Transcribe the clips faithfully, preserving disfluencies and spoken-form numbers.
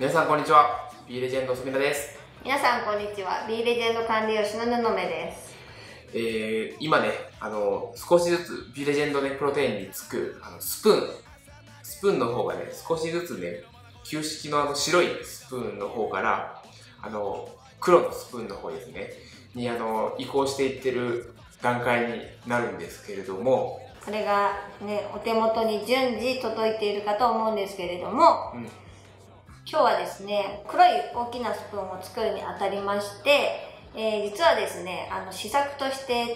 皆さんこんにちは、Bレジェンドすみらです。皆さんこんにちは、Bレジェンド管理吉野布目です。えー、今ね、あの少しずつ Bレジェンドね、プロテインにつくあのスプーンスプーンの方がね、少しずつね、旧式のあの白いスプーンの方からあの黒のスプーンの方ですねにあの移行していってる段階になるんですけれども、これがね、お手元に順次届いているかと思うんですけれども、うん、今日はですね、黒い大きなスプーンを作るにあたりまして、えー、実はですね、あの試作として違う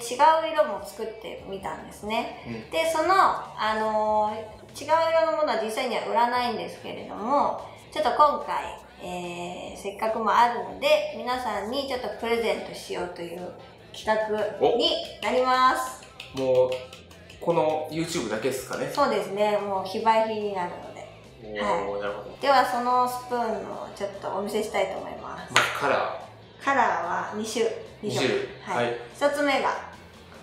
色も作ってみたんですね、うん、で、その、あのー、違う色のものは実際には売らないんですけれども、ちょっと今回、えー、せっかくもあるので皆さんにちょっとプレゼントしようという企画になります。もうこの YouTube だけですかね。そうですね、もう非売品になるので、はい、なるほど。ではそのスプーンをちょっとお見せしたいと思います。まあ、カラーカラーはにしゅるい、はい、はい、ひとつめが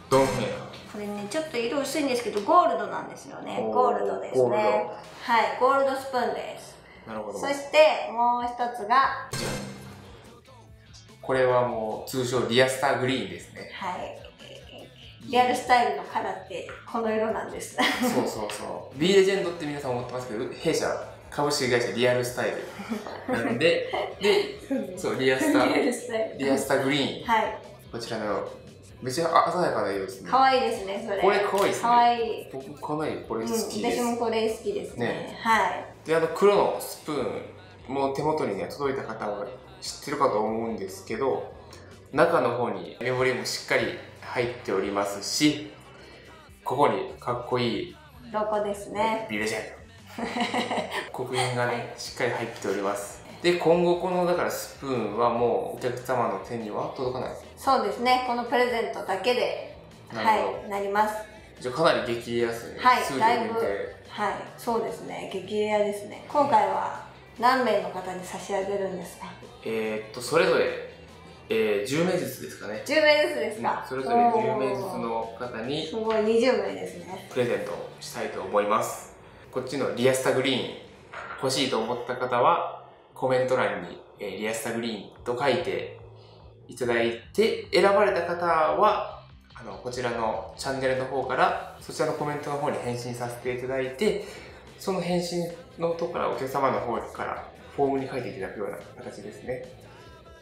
ドンヘア。これね、ちょっと色薄いんですけどゴールドなんですよね。ゴールドですね。はい、ゴールドスプーンです。なるほど。そしてもう一つがこれはもう通称リアスターグリーンですね。はい、リアルスタイルのカラーってこの色なんです。そうそうそう、 B レジェンドって皆さん思ってますけど、弊社株式会社リアルスタイルなんでで、そう、リアスターリアスターグリーン、はい、こちらのめちゃ鮮やかな色ですね。可愛いですね。それこれ可愛いですね。可愛い。僕かなりこれ好きです。私もこれ好きですね。はい。で、あの黒のスプーンも手元にね、届いた方は知ってるかと思うんですけど、中の方にメモリーもしっかり入っておりますし、ここにかっこいいロゴですね、ビレジェンド刻印がね、しっかり入っております。で、今後このだからスプーンはもうお客様の手には届かない。そうですね、このプレゼントだけで、はい、なります。じゃあかなり激レアですね。はい、数量限定。はい、そうですね、激レアですね。今回は何名の方に差し上げるんですか？えっと、それぞれえー、じゅうめいずつですかね。じゅうめいずつですか、うん、それぞれじゅうめいずつの方にすごいにじゅうめいですね、プレゼントをしたいと思います。こっちのリアスタグリーン欲しいと思った方はコメント欄に、えー、リアスタグリーンと書いていただいて、選ばれた方はあのこちらのチャンネルの方からそちらのコメントの方に返信させていただいて、その返信のとこからお客様の方からフォームに書いていただくような形ですね。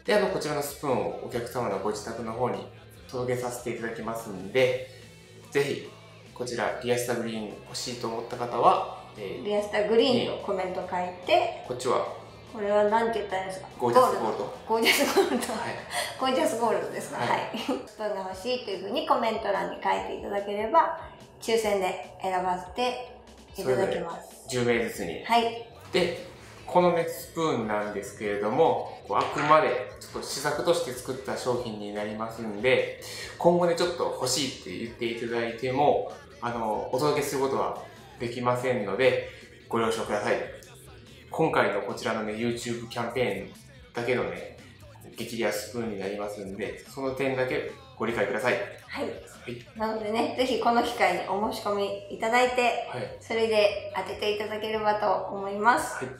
で、あのこちらのスプーンをお客様のご自宅の方に届けさせていただきますんで、ぜひこちらリアスタグリーン欲しいと思った方は、えー、リアスタグリーンのコメント書いて、こっちはこれは何て言ったらいいんですか、ゴージャスゴールド、ゴージャスゴールド、はい、ゴージャスゴールドですか、はい、はい、スプーンが欲しいというふうにコメント欄に書いていただければ抽選で選ばせていただきます。じゅうめいずつに、はい。で、このね、スプーンなんですけれども、あくまでちょっと試作として作った商品になりますんで、今後ね、ちょっと欲しいって言っていただいても、あの、お届けすることはできませんので、ご了承ください。今回のこちらのね、YouTube キャンペーンだけのね、激レアスプーンになりますんで、その点だけご理解ください。はい。はい、なのでね、ぜひこの機会にお申し込みいただいて、はい、それで当てていただければと思います。はい、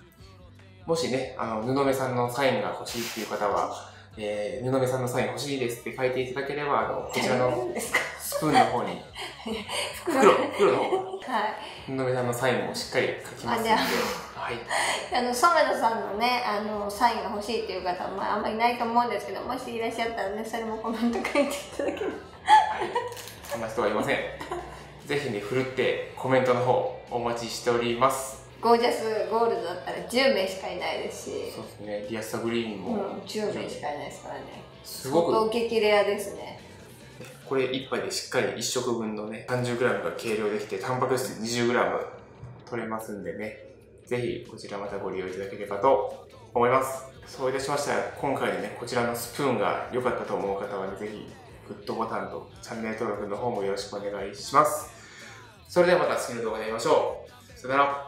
もしね、あの、布目さんのサインが欲しいっていう方は、えー、布目さんのサイン欲しいですって書いていただければ、あの、こちらのスプーンの方に、袋、袋の方、はい、布目さんのサインもしっかり書きますので、はい。あの、染田さんのね、あの、サインが欲しいっていう方は、まあ、あんまりないと思うんですけど、もしいらっしゃったらね、それもコメント書いていただければ。はい。そんな人はいません。ぜひね、ふるってコメントの方、お待ちしております。ゴージャスゴールドだったらじゅうめいしかいないですし、そうですね、リアスタグリーンも、うん、じゅうめいしかいないですからね、すごく相当激レアですね。これいっぱいでしっかりいっしょくぶんのね さんじゅうグラム が計量できて、タンパク質 にじゅうグラム 取れますんでね、ぜひこちらまたご利用いただければと思います。そういたしましたら、今回ね、こちらのスプーンが良かったと思う方は、ね、ぜひグッドボタンとチャンネル登録の方もよろしくお願いします。それではまた次の動画で会いましょう。さよなら。